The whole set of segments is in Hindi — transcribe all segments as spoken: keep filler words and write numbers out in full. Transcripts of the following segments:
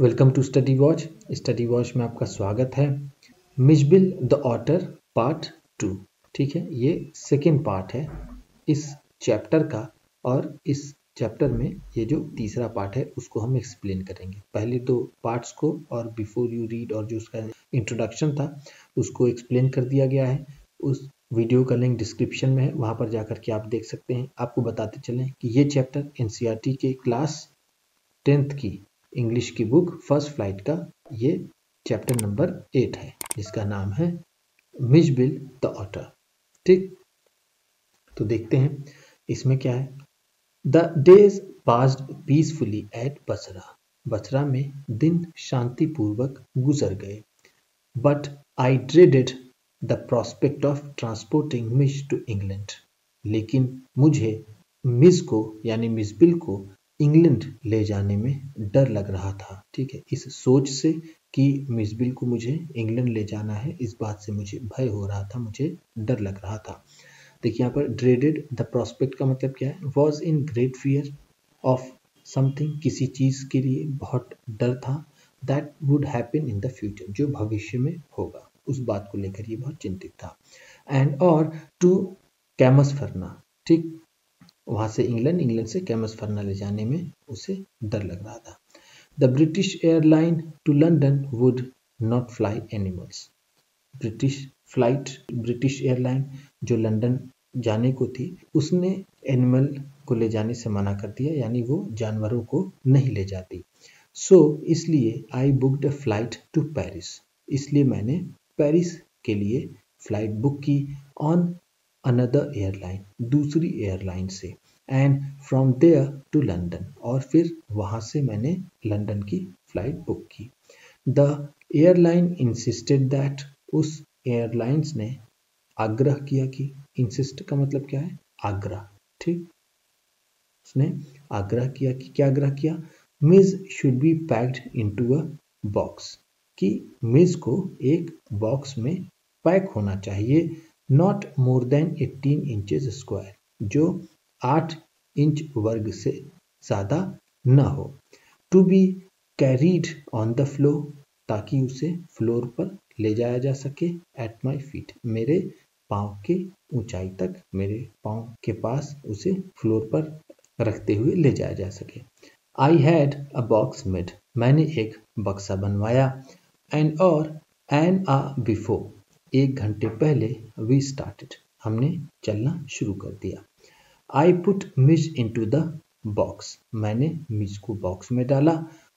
Welcome to Study Watch. Study Watch में आपका स्वागत है। Mijbil the otter part two, ठीक है, ये सेकेंड पार्ट है इस चैप्टर का, और इस चैप्टर में ये जो तीसरा पार्ट है उसको हम एक्सप्लेन करेंगे। पहले दो पार्ट्स को और बिफोर यू रीड और जो उसका इंट्रोडक्शन था उसको एक्सप्लेन कर दिया गया है। उस वीडियो का लिंक डिस्क्रिप्शन में है, वहाँ पर जाकर के आप देख सकते हैं। आपको बताते चलें कि ये चैप्टर एनसीईआरटी के क्लास टेंथ की इंग्लिश की बुक फर्स्ट फ्लाइट का ये चैप्टर नंबर एट है, जिसका नाम है मिजबिल द ऑटर। ठीक, तो देखते हैं इसमें क्या है। The days passed peacefully at Basra, Basra में दिन शांतिपूर्वक गुजर गए। But I dreaded the prospect of transporting Mij to England, लेकिन मुझे मिज को यानी मिजबिल को इंग्लैंड ले जाने में डर लग रहा था। ठीक है, इस सोच से कि मिजबिल को मुझे इंग्लैंड ले जाना है, इस बात से मुझे भय हो रहा था, मुझे डर लग रहा था। देखिए यहाँ पर ड्रेडेड द प्रोस्पेक्ट का मतलब क्या है, was in great fear of something, किसी चीज़ के लिए बहुत डर था। That would happen in the future, जो भविष्य में होगा उस बात को लेकर ये बहुत चिंतित था। एंड और टू कैमस फरना, ठीक, वहाँ से इंग्लैंड, इंग्लैंड से कैमस फरना ले जाने में उसे डर लग रहा था। The British airline to London would not fly animals, British flight, British airline जो लंदन जाने को थी उसने एनिमल को ले जाने से मना कर दिया, यानी वो जानवरों को नहीं ले जाती। सो so, इसलिए I booked a flight to Paris, इसलिए मैंने पेरिस के लिए फ्लाइट बुक की ऑन अनदर एयरलाइन, दूसरी एयरलाइन से। And from there to London, और फिर वहाँ से मैंने लंदन की फ्लाइट बुक की। द एयरलाइन इंसिस्टेड दैट, उस एयरलाइंस ने आग्रह किया कि, इंसिस्ट का मतलब क्या है, आग्रह, ठीक, उसने आग्रह किया कि, क्या आग्रह किया, Mij should be packed into a box, कि मिज को एक बॉक्स में पैक होना चाहिए। Not more than eighteen inches square, जो आठ इंच वर्ग से ज़्यादा न हो। To be carried on the floor, ताकि उसे फ्लोर पर ले जाया जा सके। At my feet, मेरे पाँव के ऊंचाई तक, मेरे पाँव के पास उसे फ्लोर पर रखते हुए ले जाया जा सके। I had a box made, मैंने एक बक्सा बनवाया। And or an hour before, एक घंटे पहले, वी स्टार्टेड, हमने चलना शुरू कर दिया। I put Mij into the box, मैंने मिज को बॉक्स में डाला।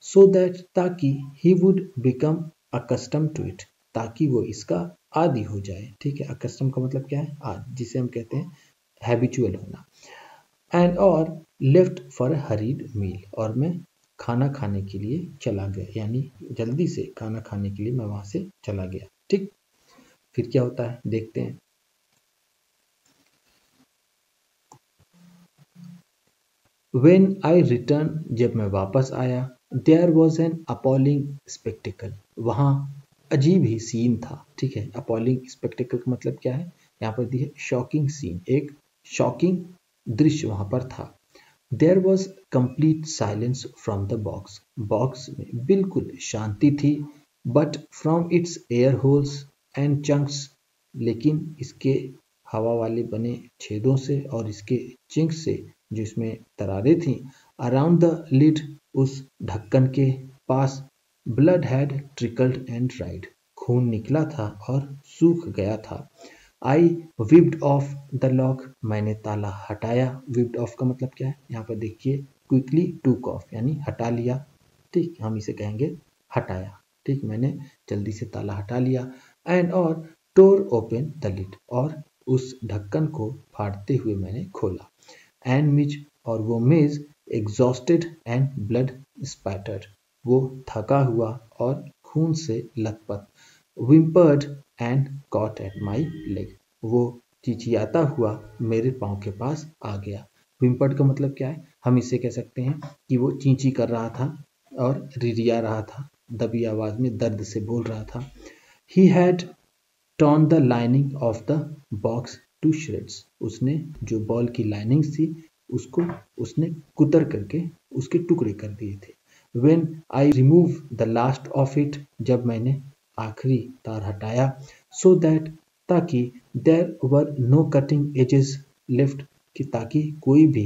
सो दैट, ताकि he would become accustom to it, ताकि वो इसका आदी हो जाए। ठीक है, अकस्टम का मतलब क्या है, आदि, जिसे हम कहते हैं हैबिचुअल होना। एंड और लेफ्ट फॉर हरीड मील, और मैं खाना खाने के लिए चला गया, यानी जल्दी से खाना खाने के लिए मैं वहाँ से चला गया। ठीक, फिर क्या होता है देखते हैं। When I return, जब मैं वापस आया, there was an appalling spectacle, वहां अजीब ही सीन था। ठीक है, appalling spectacle का मतलब क्या है, यहाँ पर दी है शॉकिंग सीन, एक शॉकिंग दृश्य वहां पर था। There was complete silence from the box, box में बिल्कुल शांति थी। But from its air holes and chunks, लेकिन इसके हवा वाले बने छेदों से और इसके चिंक्स से जो इसमें दरारें थीं, अराउंड द लिड, उस ढक्कन के पास, blood had trickled and dried, खून निकला था और सूख गया था। I whipped off the lock, मैंने ताला हटाया। विप्ड ऑफ का मतलब क्या है, यहाँ पर देखिए, क्विकली टूक ऑफ, यानी हटा लिया। ठीक, हम इसे कहेंगे हटाया। ठीक, मैंने जल्दी से ताला हटा लिया। एंड और टोर ओपन द लिड, और उस ढक्कन को फाड़ते हुए मैंने खोला। एंड मिज, और वो Mij, exhausted and blood spattered, वो थका हुआ और खून से लथपथ, whimpered and caught at my leg, वो चिचियाता हुआ मेरे पाँव के पास आ गया। विम्पर्ड का मतलब क्या है, हम इसे कह सकते हैं कि वो चींची कर रहा था और रिरिया रहा था, दबी आवाज़ में दर्द से बोल रहा था। He had torn the lining of the box to shreds, उसने जो बॉल की लाइनिंग थी उसको उसने कुतर करके उसके टुकड़े कर दिए थे। when I remove the last of it, जब मैंने आखिरी तार हटाया, so that ताकि there were no cutting edges left, कि ताकि कोई भी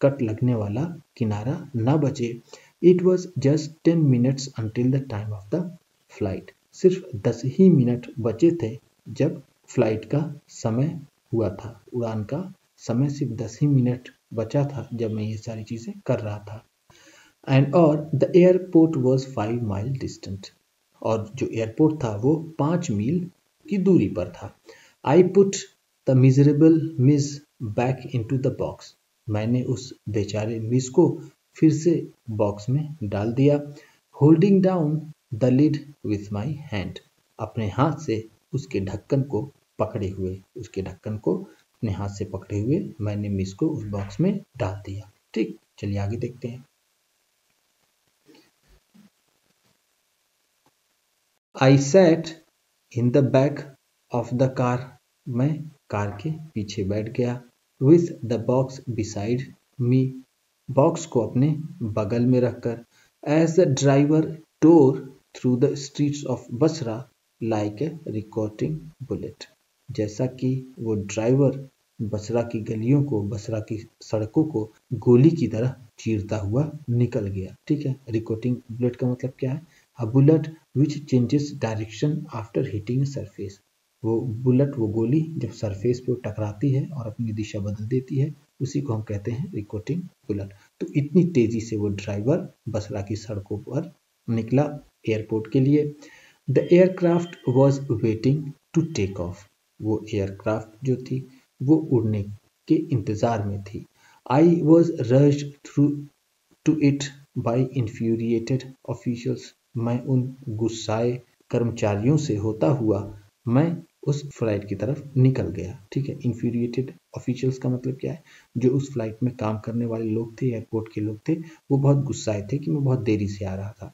कट लगने वाला किनारा ना बचे। It was just ten minutes until the time of the flight, सिर्फ दस ही मिनट बचे थे जब फ्लाइट का समय हुआ था, उड़ान का समय सिर्फ दस ही मिनट बचा था जब मैं ये सारी चीजें कर रहा था। एंड और the airport was five miles distant, और जो एयरपोर्ट था वो पाँच मील की दूरी पर था। I put the miserable Mij back into the box, मैंने उस बेचारे मिस को फिर से बॉक्स में डाल दिया। Holding down the lid with my hand, अपने हाथ से उसके ढक्कन को पकड़े हुए, उसके ढक्कन को अपने हाथ से पकड़े हुए मैंने मिस को उस बॉक्स में डाल दिया। ठीक, चलिए आगे देखते हैं। I sat in the back of the car, मैं कार के पीछे बैठ गया। With the box beside me, box को अपने बगल में रखकर। As the driver tore through the streets of Basra like a recording bullet, जैसा कि वो ड्राइवर बसरा की गलियों को, बसरा की सड़कों को गोली की तरह चीरता हुआ निकल गया। ठीक है, रिकॉर्डिंग बुलेट का मतलब क्या है? A bullet which changes direction after hitting surface, वो बुलेट, वो गोली जब सरफेस पे टकराती है और अपनी दिशा बदल देती है, उसी को हम कहते हैं रिकॉर्डिंग बुलेट। तो इतनी तेजी से वो ड्राइवर बसरा की सड़कों पर निकला एयरपोर्ट के लिए। The aircraft was waiting to take off, वो एयरक्राफ्ट जो थी वो उड़ने के इंतजार में थी। I was rushed through to it by infuriated officials, मैं उन गुस्साए कर्मचारियों से होता हुआ मैं उस फ्लाइट की तरफ निकल गया। ठीक है, इन्फ्यूरिएटेड ऑफिशियल्स का मतलब क्या है? जो उस फ्लाइट में काम करने वाले लोग थे, एयरपोर्ट के लोग थे, वो बहुत गुस्साए थे कि मैं बहुत देरी से आ रहा था।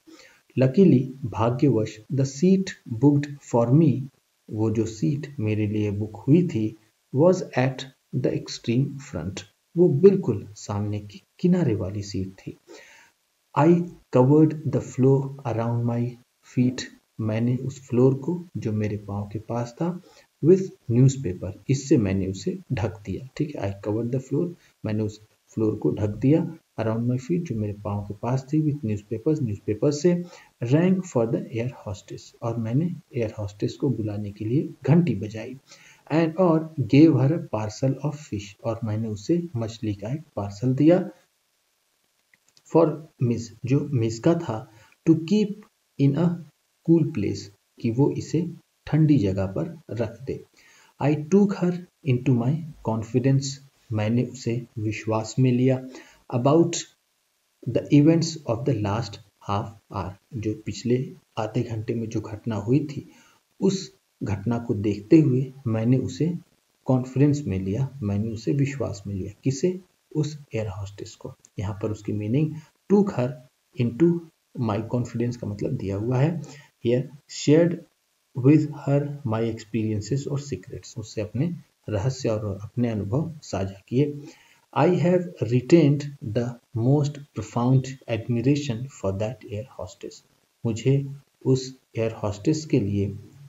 लकीली, भाग्यवश, the seat booked for me, वो जो सीट मेरे लिए बुक हुई थी, was at the extreme front, वो बिल्कुल सामने की किनारे वाली सीट थी। I covered the floor around my feet, मैंने उस फ्लोर को जो मेरे पाँव के पास था विथ न्यूज़पेपर, इससे मैंने उसे ढक दिया। ठीक है, आई कवर्ड द फ्लोर, मैंने उस फ्लोर को ढक दिया। अराउंड माई फीट, जो मेरे पाँव के पास थी, विथ न्यूज़पेपर्स, न्यूज़पेपर से। Rang for the air hostess, और मैंने एयर हॉस्टेस को बुलाने के लिए घंटी बजाई। एंड और gave her parcel of fish, और मैंने उसे मछली का एक पार्सल दिया। फॉर मिस, जो मिस का था। To keep in a cool place, कि वो इसे ठंडी जगह पर रख दे। आई टूक हर इन टू माई कॉन्फिडेंस, मैंने उसे विश्वास में लिया। About the events of the last half hour, जो पिछले आधे घंटे में जो घटना हुई थी, उस घटना को देखते हुए मैंने उसे कॉन्फिडेंस में लिया, मैंने उसे विश्वास में लिया। किसे? उस एयर हॉस्टेस को। यहाँ पर उसकी मीनिंग टूक हर इनटू माय कॉन्फिडेंस का मतलब दिया हुआ है। Here shared with her my experiences और सीक्रेट्स, उससे अपने रहस्य और अपने अनुभव साझा किए। I have retained the most profound admiration for that air hostess, मुझे उस एयर हॉस्टेस के लिए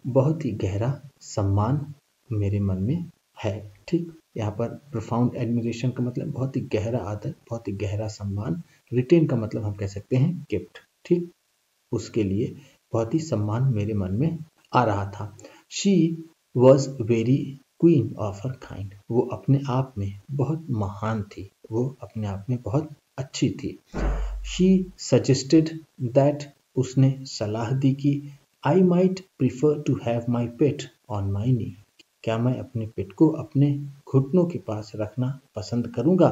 बहुत ही गहरा सम्मान मेरे मन में है। ठीक, यहाँ पर प्रोफाउंड एडमिरेशन का मतलब बहुत ही गहरा आदर, बहुत ही गहरा सम्मान। रिटेन का मतलब हम कह सकते हैं केप्ट। ठीक, उसके लिए बहुत ही सम्मान मेरे मन में आ रहा था। She was very queen of her kind, वो अपने आप में बहुत महान थी, वो अपने आप में बहुत अच्छी थी। शी सजेस्टेड दैट, उसने सलाह दी कि I might prefer to have my pet on my knee, क्या मैं अपने पेट को अपने घुटनों के पास रखना पसंद करूंगा।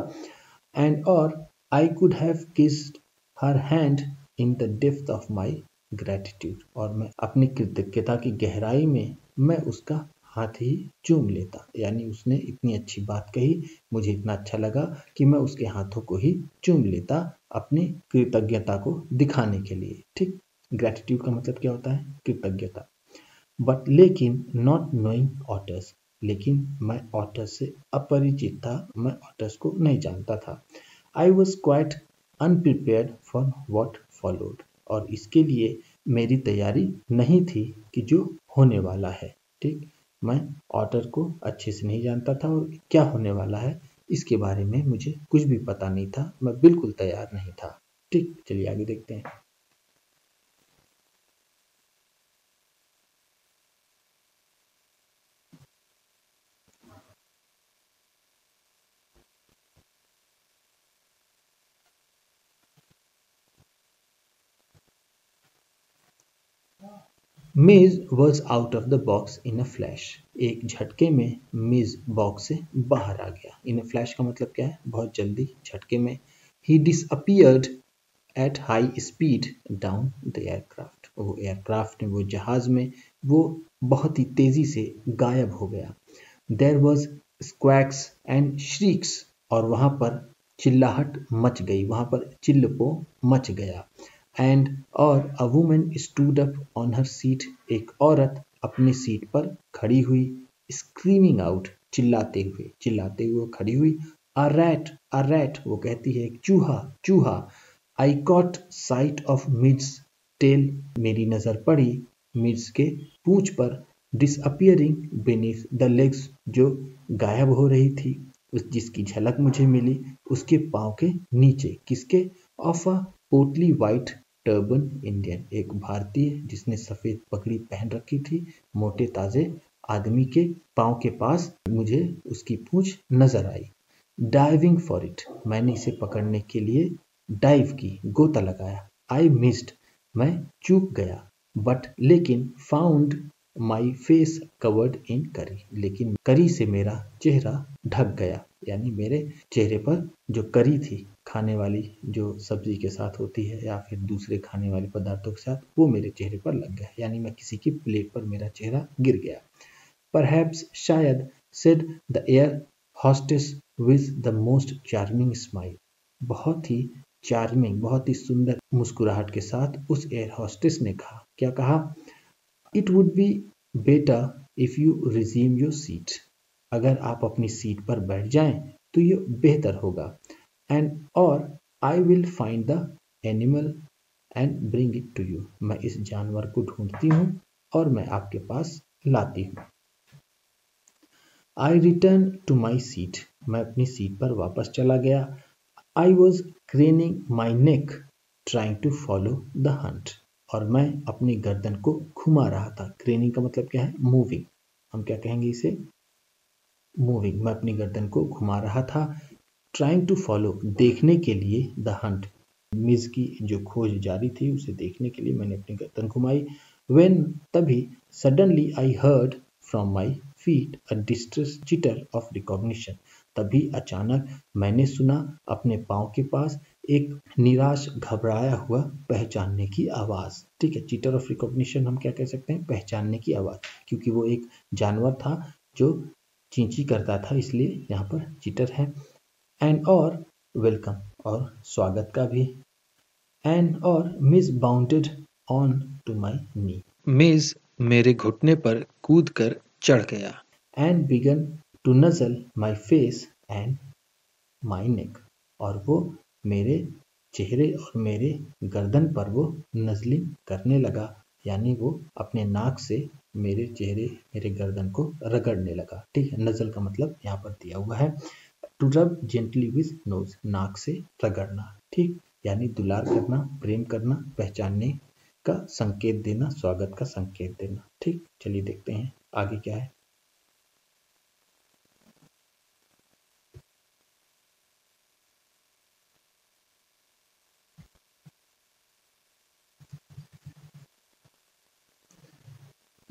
एंड और I could have kissed her hand in the depth of my gratitude, और मैं अपनी कृतज्ञता की गहराई में मैं उसका हाथ ही चूम लेता। यानी उसने इतनी अच्छी बात कही, मुझे इतना अच्छा लगा कि मैं उसके हाथों को ही चूम लेता अपनी कृतज्ञता को दिखाने के लिए। ठीक, ग्रेटिट्यूड का मतलब क्या होता है? कृतज्ञता। बट लेकिन नॉट नोइंग ऑटर्स, लेकिन मैं ऑटर्स से अपरिचित था, मैं ऑटर्स को नहीं जानता था। I was quite unprepared for what followed, और इसके लिए मेरी तैयारी नहीं थी कि जो होने वाला है। ठीक, मैं ऑर्डर को अच्छे से नहीं जानता था और क्या होने वाला है इसके बारे में मुझे कुछ भी पता नहीं था, मैं बिल्कुल तैयार नहीं था। ठीक, चलिए आगे देखते हैं। Mij was out of the box in a flash, एक झटके में मेज बॉक्स से बाहर आ गया। इन अ फ्लैश का मतलब क्या है? बहुत जल्दी, झटके में। He disappeared at high speed down the aircraft, वो एयरक्राफ्ट में, वो जहाज में, वो बहुत ही तेजी से गायब हो गया। There was squawks and shrieks, और वहाँ पर चिल्लाहट मच गई, वहाँ पर चिल्लपो मच गया। एंड और a woman stood up on her seat, एक औरत अपनी सीट पर खड़ी हुई, स्क्रीमिंग आउट, चिल्लाते हुए, चिल्लाते हुए खड़ी हुई। अ रैट, अ रैट, वो कहती है चूहा, चूहा। I caught sight of Mij's tail, मेरी नजर पड़ी मिड्स के पूंछ पर। डिसअपियरिंग बीनीथ द लेग्स, जो गायब हो रही थी, उस जिसकी झलक मुझे मिली उसके पाँव के नीचे। किसके? ऑफ अ पोटली वाइट टर्बन इंडियन, एक भारतीय जिसने सफेद पगड़ी पहन रखी थी, मोटे ताजे आदमी के पाँव के पास मुझे उसकी पूंछ नजर आई। डाइविंग फॉर इट, मैंने इसे पकड़ने के लिए डाइव की, गोता लगाया। आई मिस्ड, मैं चूक गया। बट लेकिन found my face covered in curry, लेकिन करी से मेरा चेहरा ढक गया, यानी मेरे चेहरे पर जो करी थी, खाने वाली जो सब्जी के साथ होती है या फिर दूसरे खाने वाले पदार्थों के साथ, वो मेरे चेहरे पर लग गया, यानी मैं किसी की प्लेट पर मेरा चेहरा गिर गया। परहैप्स, शायद, said the air hostess with the most charming smile, बहुत ही चार्मिंग, बहुत ही सुंदर मुस्कुराहट के साथ उस एयर हॉस्टेस ने कहा। क्या कहा? It would be better if you resume your seat, अगर आप अपनी सीट पर बैठ जाएं तो ये बेहतर होगा। एंड और I will find the animal and bring it to you, मैं इस जानवर को ढूंढती हूँ और मैं आपके पास लाती हूँ। I return to my seat, मैं अपनी सीट पर वापस चला गया। I was craning my neck trying to follow the hunt, और मैं अपनी गर्दन को घुमा रहा था। क्रेनिंग का मतलब क्या है? मूविंग, हम क्या कहेंगे इसे? मूविंग। मैं अपनी गर्दन को घुमा रहा था, ट्राइंग टू फॉलो, देखने के लिए, द हंट, मिज की जो खोज जारी थी उसे देखने के लिए मैंने अपनी गर्दन घुमाई। व्हेन, तभी, suddenly, I heard from my feet a distress chitter of recognition, तभी अचानक मैंने सुना अपने पाँव के पास एक निराश, घबराया हुआ पहचानने की आवाज़। ठीक है, चीटर ऑफ रिकॉग्निशन हम क्या कह सकते हैं? पहचानने की आवाज़, क्योंकि वो एक जानवर था जो चींची करता था, इसलिए यहाँ पर चीटर है। एंड और वेलकम, और स्वागत का भी। एंड और Mij bounded on to my knee, Mij मेरे घुटने पर कूद कर चढ़ गया। And began to nuzzle my face and my neck, और वो मेरे चेहरे और मेरे गर्दन पर वो नजलिंग करने लगा, यानी वो अपने नाक से मेरे चेहरे, मेरे गर्दन को रगड़ने लगा। ठीक है, नजल का मतलब यहाँ पर दिया हुआ है, to rub gently with knows, नाक से रगड़ना। ठीक, यानी दुलार करना, प्रेम करना, पहचानने का संकेत देना, स्वागत का संकेत देना। ठीक, चलिए देखते हैं आगे क्या है।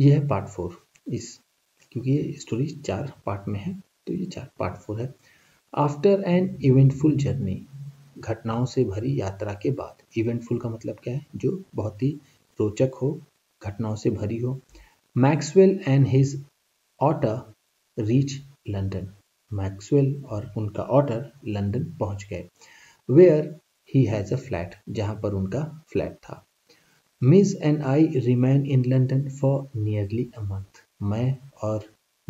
यह है पार्ट फोर, इस क्योंकि ये स्टोरी चार पार्ट में है तो ये चार पार्ट फोर है। आफ्टर एन इवेंटफुल जर्नी, घटनाओं से भरी यात्रा के बाद। इवेंटफुल का मतलब क्या है? जो बहुत ही रोचक हो, घटनाओं से भरी हो। Maxwell and his otter reach London, Maxwell और उनका ऑटर लंदन पहुंच गए। Where he has a flat, जहां पर उनका फ्लैट था। Mij and I remain in London for nearly a month, मैं और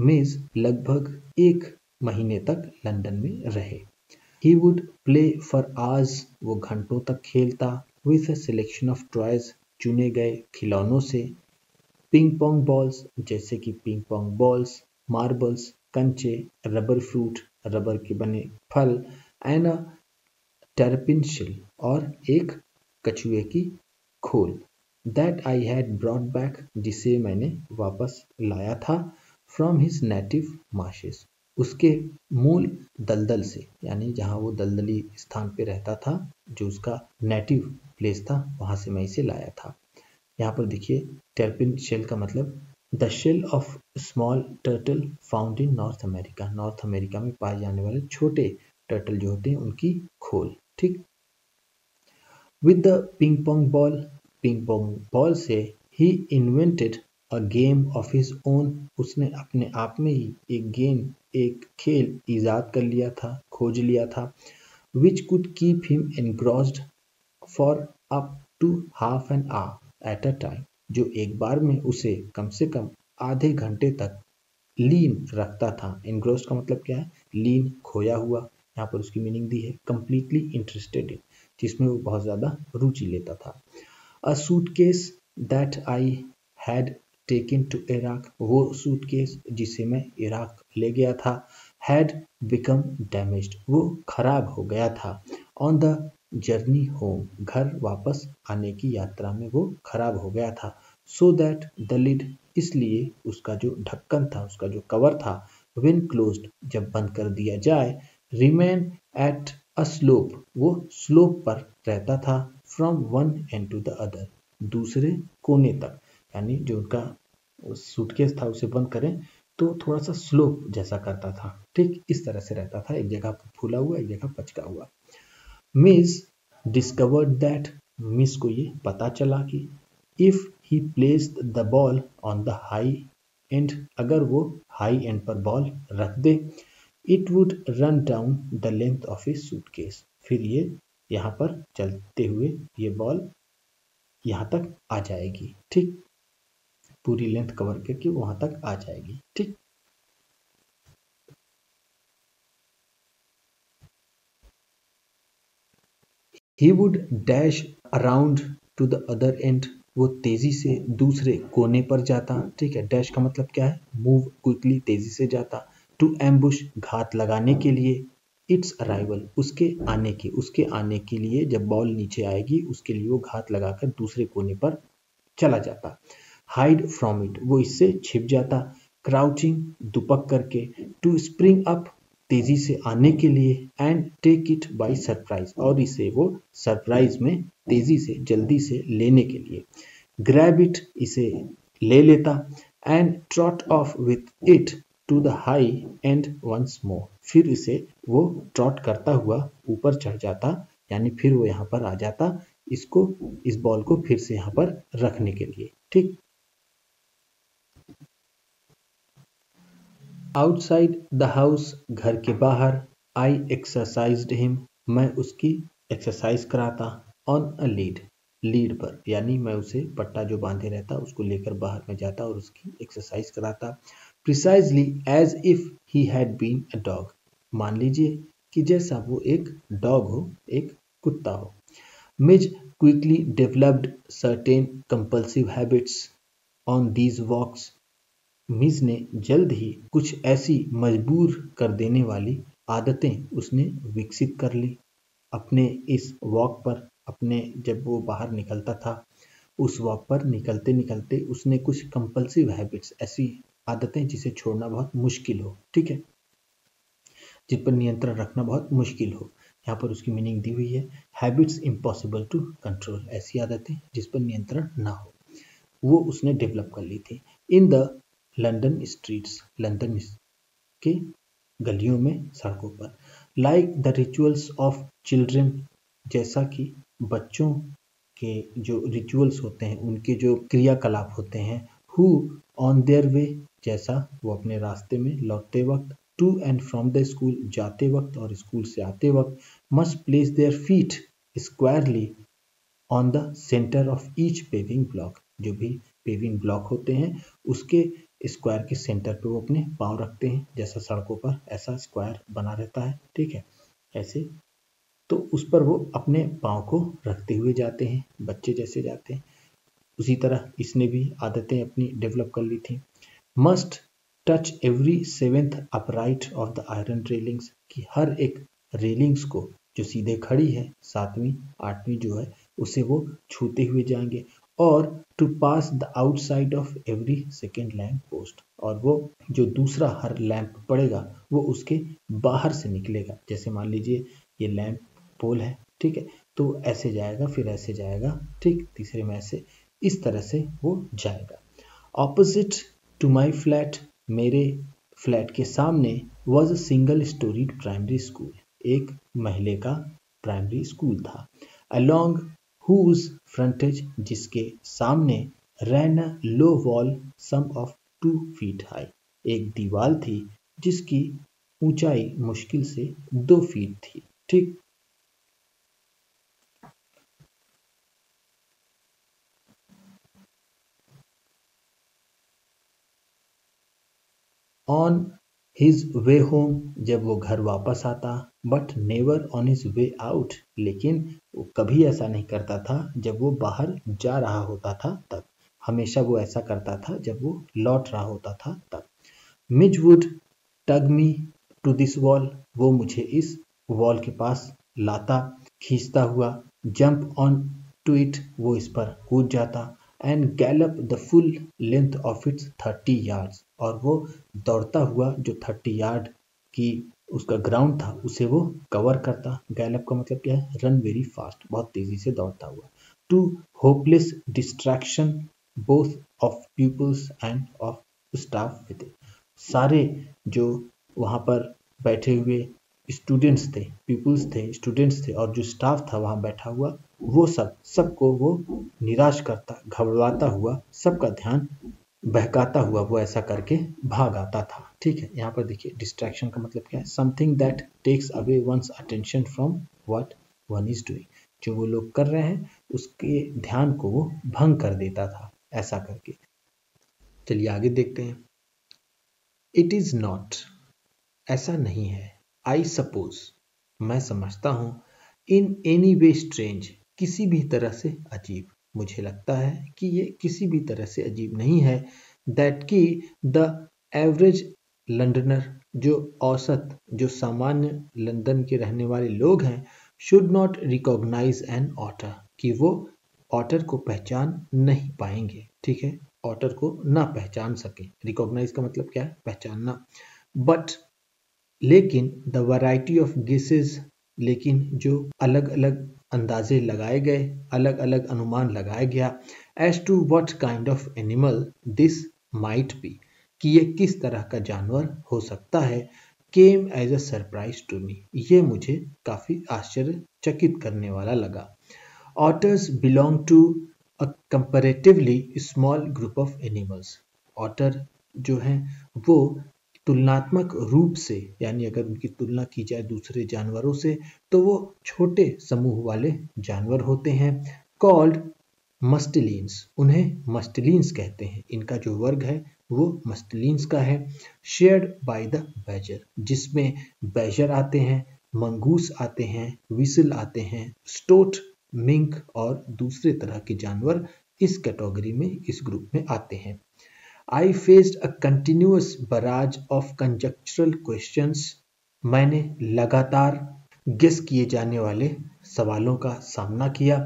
मिस लगभग एक महीने तक लंदन में रहे। He would play for hours, वो घंटों तक खेलता। With a selection of toys, चुने गए खिलौनों से, पिंग पोंग बॉल्स जैसे कि पिंग पोंग बॉल्स, मार्बल्स, कंचे, रबर फ्रूट रबर के बने फल, एंड अ टर्पिन शेल और एक कछुए की खोल, that I had brought back जिसे मैंने वापस लाया था, फ्रॉम हिज नेटिव माशेस उसके मूल दलदल से, यानी जहाँ वो दलदली स्थान पे रहता था जो उसका नेटिव प्लेस था वहाँ से मैं इसे लाया था। यहाँ पर देखिए टर्पिन शेल का मतलब the shell of small turtle found in North America, North America में पाए जाने वाले छोटे टर्टल जो होते हैं उनकी खोल। ठीक, with the ping pong ball ping pong ball से he invented a game of his own उसने अपने आप में ही एक गेम, एक खेल ईजाद कर लिया था, खोज लिया था, which could keep him engrossed for up to half an hour at a time जो एक बार में उसे कम से कम आधे घंटे तक लीन रखता था। एनग्रॉस्ड का मतलब क्या है? लीन, खोया हुआ। यहाँ पर उसकी मीनिंग दी है कंप्लीटली इंटरेस्टेड इन, जिसमें वो बहुत ज़्यादा रुचि लेता था। A suitcase that I had taken to Iraq वो सूटकेस जिसे मैं इराक ले गया था, हैड बिकम डैमेज्ड वो खराब हो गया था, ऑन द जर्नी होम घर वापस आने की यात्रा में वो खराब हो गया था, सो दैट द लिड इसलिए उसका जो ढक्कन था, उसका जो कवर था, व्हेन क्लोज्ड जब बंद कर दिया जाए, रिमेन एट अ स्लोप वो स्लोप पर रहता था, from one end to the other दूसरे कोने तक, यानी जो उनका सूटकेस था उसे बंद करें तो थोड़ा सा स्लोप जैसा करता था। ठीक, इस तरह से रहता था, एक जगह फूला हुआ एक जगह पचका हुआ। मिस डिस्कवर्ड दैट मिस को ये पता चला कि if he placed the ball on the high end अगर वो हाई एंड पर बॉल रख दे, it would run down the length of a suitcase फिर ये यहाँ पर चलते हुए ये बॉल यहाँ तक आ जाएगी। ठीक, पूरी लेंथ कवर करके वहाँ तक आ जाएगी। ठीक, He would dash around to the other end. वो तेजी से दूसरे कोने पर जाता। ठीक है, डैश का मतलब क्या है? Move quickly, तेजी से जाता। To ambush, घात लगाने के लिए। Its arrival, उसके आने के, उसके आने के लिए जब बॉल नीचे आएगी उसके लिए वो घात लगाकर दूसरे कोने पर चला जाता। Hide from it, वो इससे छिप जाता। Crouching, दुपक करके। To spring up, तेजी से आने के लिए। And take it by surprise और इसे वो सरप्राइज में तेजी से जल्दी से लेने के लिए। ग्रैब इट इसे ले लेता। And trot off with it to the high end once more फिर इसे वो ट्रॉट करता हुआ ऊपर चढ़ जाता, यानी फिर वो यहाँ पर आ जाता इसको, इस बॉल को फिर से यहाँ पर रखने के लिए। ठीक, आउटसाइड द हाउस घर के बाहर, आई एक्सरसाइज्ड हिम मैं उसकी एक्सरसाइज कराता, ऑन अ लीड लीड पर, यानी मैं उसे पट्टा जो बांधे रहता उसको लेकर बाहर में जाता और उसकी एक्सरसाइज कराता। Precisely as if he had been a dog मान लीजिए कि जैसा वो एक डॉग हो, एक कुत्ता हो। Mij quickly developed certain compulsive habits on these walks Mij ने जल्द ही कुछ ऐसी मजबूर कर देने वाली आदतें उसने विकसित कर ली अपने इस वॉक पर। अपने जब वो बाहर निकलता था उस वॉक पर निकलते निकलते उसने कुछ कंपल्सिव हैबिट्स, ऐसी आदतें जिसे छोड़ना बहुत मुश्किल हो, ठीक है, जिन पर नियंत्रण रखना बहुत मुश्किल हो। यहाँ पर उसकी मीनिंग दी हुई है हैबिट्स इम्पॉसिबल टू कंट्रोल, ऐसी आदतें जिस पर नियंत्रण ना हो, वो उसने डेवलप कर ली थी। In the London streets London के गलियों में, सड़कों पर। Like the rituals of children जैसा कि बच्चों के जो रिचुअल्स होते हैं, उनके जो क्रियाकलाप होते हैं। हु ऑन देयर वे जैसा वो अपने रास्ते में लौटते वक्त, to and from the school जाते वक्त और स्कूल से आते वक्त, must place their feet squarely on the centre of each paving block जो भी पेविंग ब्लॉक होते हैं उसके स्क्वायर के सेंटर पे वो अपने पाँव रखते हैं। जैसा सड़कों पर ऐसा स्क्वायर बना रहता है, ठीक है, ऐसे तो उस पर वो अपने पाँव को रखते हुए जाते हैं, बच्चे जैसे जाते हैं। उसी तरह इसने भी आदतें अपनी डेवलप कर ली थी। Must touch every seventh upright of the iron railings, कि हर एक रेलिंग्स को जो सीधे खड़ी है सातवीं आठवीं जो है उसे वो छूते हुए जाएंगे। और to pass the outside of every second lamp post, और वो जो दूसरा हर लैंप पड़ेगा वो उसके बाहर से निकलेगा। जैसे मान लीजिए ये लैंप पोल है, ठीक है, तो ऐसे जाएगा, फिर ऐसे जाएगा, ठीक, तीसरे में ऐसे, इस तरह से वो जाएगा। ऑपोजिट टू माई फ्लैट, मेरे फ्लैट के सामने, was a single storey primary school, एक महले का प्राइमरी स्कूल था। अलॉन्ग हुज फ्रंटेज, जिसके सामने, ran a low wall some of two feet high, एक दीवार थी जिसकी ऊंचाई मुश्किल से दो फीट थी, ठीक। ऑन हिज वे होम, जब वो घर वापस आता, but never on his way out, लेकिन वो कभी ऐसा नहीं करता था जब वो बाहर जा रहा होता था तब, हमेशा वो ऐसा करता था जब वो लौट रहा होता था तब। Mij would tug me to this wall, वो मुझे इस वॉल के पास लाता, खींचता हुआ। जंप ऑन टू इट, वो इस पर कूद जाता। And gallop the full length of its thirty yards, और वो दौड़ता हुआ जो थर्टी यार्ड की उसका ग्राउंड था उसे वो कवर करता। गैलप का मतलब क्या है? रन वेरी फास्ट, बहुत तेजी से दौड़ता हुआ। To hopeless distraction both of peoples and of staff with it, सारे जो वहाँ पर बैठे हुए स्टूडेंट्स थे, पीपल्स थे, स्टूडेंट्स थे, और जो स्टाफ था वहाँ बैठा हुआ, वो सब सबको वो निराश करता, घबराता हुआ, सबका ध्यान बहकाता हुआ वो ऐसा करके भाग आता था, ठीक है। यहाँ पर देखिए डिस्ट्रैक्शन का मतलब क्या है? Something that takes away one's attention from what one is doing, जो वो लोग कर रहे हैं उसके ध्यान को वो भंग कर देता था ऐसा करके। चलिए आगे देखते हैं। इट इज नॉट, ऐसा नहीं है। आई सपोज, मैं समझता हूँ। इन एनी वे स्ट्रेंज, किसी भी तरह से अजीब, मुझे लगता है कि ये किसी भी तरह से अजीब नहीं है। दैट की द एवरेज लंडनर, जो औसत जो सामान्य लंदन के रहने वाले लोग हैं, should not recognise an otter, कि वो ऑटर को पहचान नहीं पाएंगे, ठीक है, ऑटर को ना पहचान सके। रिकॉग्नाइज का मतलब क्या है? पहचानना। बट लेकिन द वैरायटी ऑफ गेसेस, लेकिन जो अलग अलग अंदाजे लगाए गए, अलग अलग अनुमान लगाया गया, as to what kind of animal this might be, कि ये किस तरह का जानवर हो सकता है, came as a surprise to me, ये मुझे काफ़ी आश्चर्यचकित करने वाला लगा। Otters belong to a comparatively small group of animals, otter जो हैं वो तुलनात्मक रूप से, यानी अगर उनकी तुलना की जाए दूसरे जानवरों से, तो वो छोटे समूह वाले जानवर होते हैं। कॉल्ड मस्टेलिन्स, उन्हें मस्टेलिन्स कहते हैं, इनका जो वर्ग है वो मस्टेलिन्स का है। शेयर्ड बाय द बैजर, जिसमें बैजर आते हैं, मंगूस आते हैं, विसल आते हैं, स्टोट, मिंक और दूसरे तरह के जानवर इस कैटेगरी में, इस ग्रुप में आते हैं। I faced a continuous barrage of conjectural questions, मैंने लगातार गेस किए जाने वाले सवालों का सामना किया।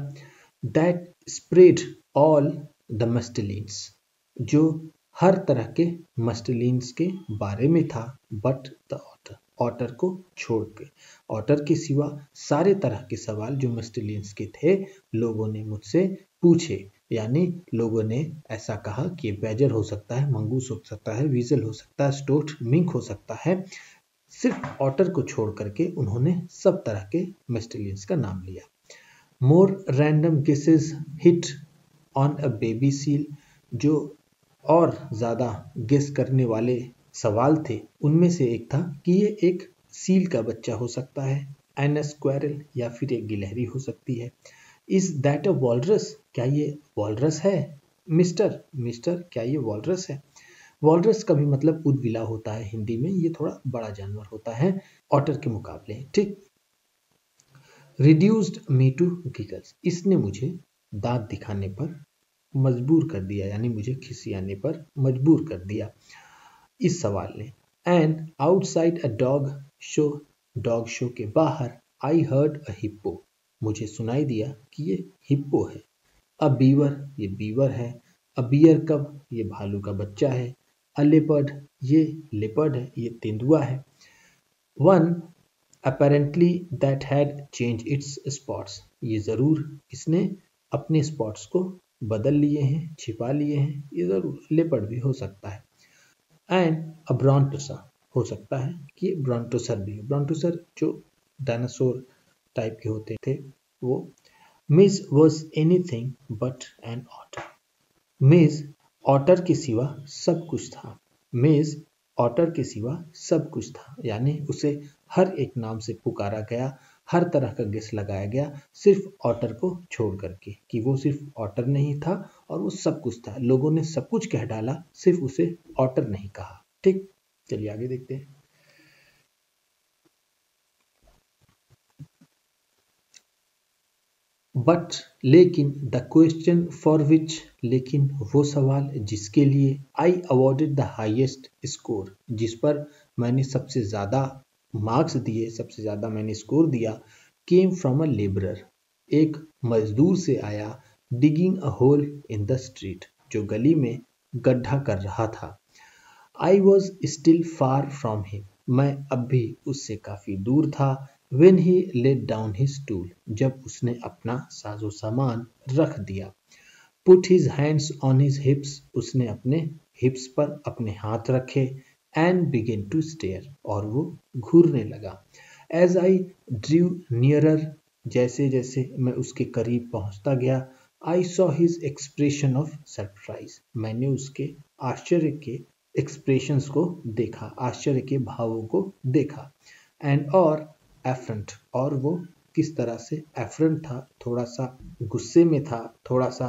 That spread all the mustelids, जो हर तरह के मस्टेलिन्स के बारे में था, but the otter, ऑटर को छोड़ के, ऑटर के सिवा सारे तरह के सवाल जो मस्टेलिन्स के थे लोगों ने मुझसे पूछे। यानी लोगों ने ऐसा कहा कि बैजर हो सकता है, मंगूस हो सकता है, वीजल हो सकता है, स्टोट, मिंक हो सकता है, सिर्फ ऑटर को छोड़ करके उन्होंने सब तरह के मस्टेलिन्स का नाम लिया। More random guesses hit on a baby seal, जो और ज़्यादा गेस करने वाले सवाल थे, उनमें से एक था कि ये एक सील का बच्चा हो सकता है, एन स्क्वायरल, या फिर एक गिलहरी हो सकती है। इज दैट अ वॉलरस, क्या ये वॉलरस है? मिस्टर, मिस्टर क्या ये वॉलरस है? वॉलरस का भी मतलब उदबिला होता है हिंदी में, ये थोड़ा बड़ा जानवर होता है ऑटर के मुकाबले, ठीक। रिड्यूस्ड मी टू गिगल्स, इसने मुझे दांत दिखाने पर मजबूर कर दिया, यानी मुझे खिसियाने पर मजबूर कर दिया इस सवाल ने। And outside a dog show, dog show के बाहर आई हर्ड अ हिप्पो, मुझे सुनाई दिया कि ये हिप्पो है। अ बीवर, ये बीवर है। अ बियर कब, ये भालू का बच्चा है। अ लेपर्ड, ये लेपर्ड है, ये तेंदुआ है। One apparently that had change its spots, ये ज़रूर इसने अपने स्पॉट्स को बदल लिए हैं, छिपा लिए हैं, ये ज़रूर लेपर्ड भी हो सकता है। एंड अ ब्रॉन्टोसर, हो सकता है कि ब्रॉन्टोसर भी हो, ब्रॉन्टोसर जो डायनासोर टाइप के होते थे वो। Mij was anything but an otter, Mij otter के सिवा सब कुछ था, मिस ऑटर के सिवा सब कुछ था, यानी उसे हर एक नाम से पुकारा गया, हर तरह का गेस लगाया गया, सिर्फ ऑटर को छोड़ करके, कि वो सिर्फ ऑटर नहीं था और वो सब कुछ था। लोगों ने सब कुछ कह डाला, सिर्फ उसे ऑटर नहीं कहा। ठीक, चलिए आगे देखते हैं। बट, लेकिन द क्वेश्चन फॉर विच, लेकिन वो सवाल जिसके लिए I awarded the highest score, जिस पर मैंने सबसे ज़्यादा मार्क्स दिए, सबसे ज़्यादा मैंने स्कोर दिया, केम फ्रॉम अ लेबरर, एक मजदूर से आया, digging a hole in the street, जो गली में गड्ढा कर रहा था। I was still far from him, मैं अब भी उससे काफ़ी दूर था। When he laid down his tool, जब उसने अपना साजो सामान रख दिया। Put his hands on his hips, उसने अपने हिप्स पर अपने हाथ रखे। And began to stare, और वो घूरने लगा। As I drew nearer, जैसे जैसे मैं उसके करीब पहुंचता गया। I saw his expression of surprise, मैंने उसके आश्चर्य के expressions को देखा, आश्चर्य के भावों को देखा। And और एफरेंट, और वो किस तरह से एफरेंट था, थोड़ा सा गुस्से में था, थोड़ा सा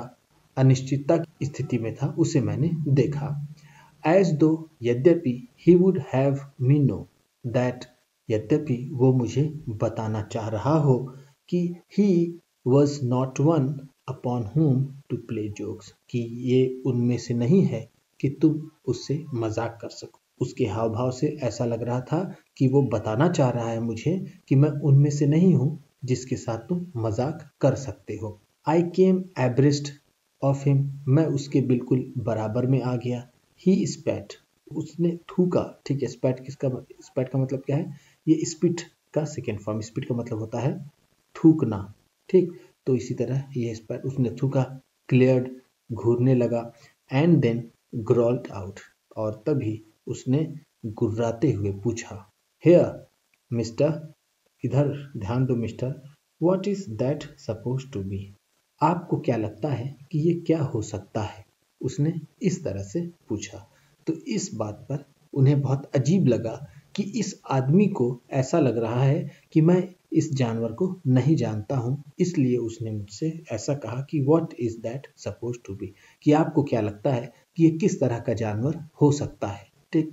अनिश्चितता की स्थिति में था, उसे मैंने देखा। एज दो, यद्यपि, he would have me know that, यद्यपि वो मुझे बताना चाह रहा हो कि he was not one upon whom to play jokes, कि ये उनमें से नहीं है कि तुम उससे मजाक कर सको। उसके हाव भाव से ऐसा लग रहा था कि वो बताना चाह रहा है मुझे कि मैं उनमें से नहीं हूँ जिसके साथ तुम मजाक कर सकते हो। आई केम एब्रेस्ट ऑफ हिम, मैं उसके बिल्कुल बराबर में आ गया। ही स्पैट, उसने थूका। ठीक है, स्पैट किसका, स्पैट का मतलब क्या है, ये स्पिट का सेकेंड फॉर्म, स्पिट का मतलब होता है थूकना। ठीक, तो इसी तरह ये स्पैट, उसने थूका। क्लियर्ड, घूरने लगा। एंड देन ग्रॉल्ड आउट, और तभी उसने गुर्राते हुए पूछा। हेयर मिस्टर, इधर ध्यान दो mister, what is that suppose to be, आपको क्या लगता है कि ये क्या हो सकता है, उसने इस तरह से पूछा। तो इस बात पर उन्हें बहुत अजीब लगा कि इस आदमी को ऐसा लग रहा है कि मैं इस जानवर को नहीं जानता हूँ, इसलिए उसने मुझसे ऐसा कहा कि what is that suppose to be, कि आपको क्या लगता है कि ये किस तरह का जानवर हो सकता है। ठीक,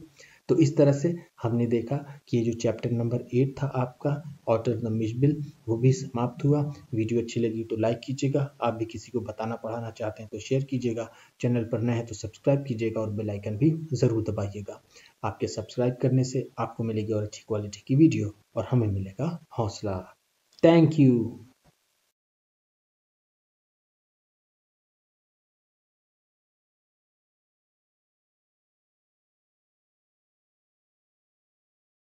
तो इस तरह से हमने देखा कि ये जो चैप्टर नंबर एट था आपका, ऑटर द मिजबिल, वो भी समाप्त हुआ। वीडियो अच्छी लगी तो लाइक कीजिएगा, आप भी किसी को बताना पढ़ाना चाहते हैं तो शेयर कीजिएगा, चैनल पर नए हैं तो सब्सक्राइब कीजिएगा और बेल आइकन भी ज़रूर दबाइएगा। आपके सब्सक्राइब करने से आपको मिलेगी और अच्छी क्वालिटी की वीडियो और हमें मिलेगा हौसला। Thank you.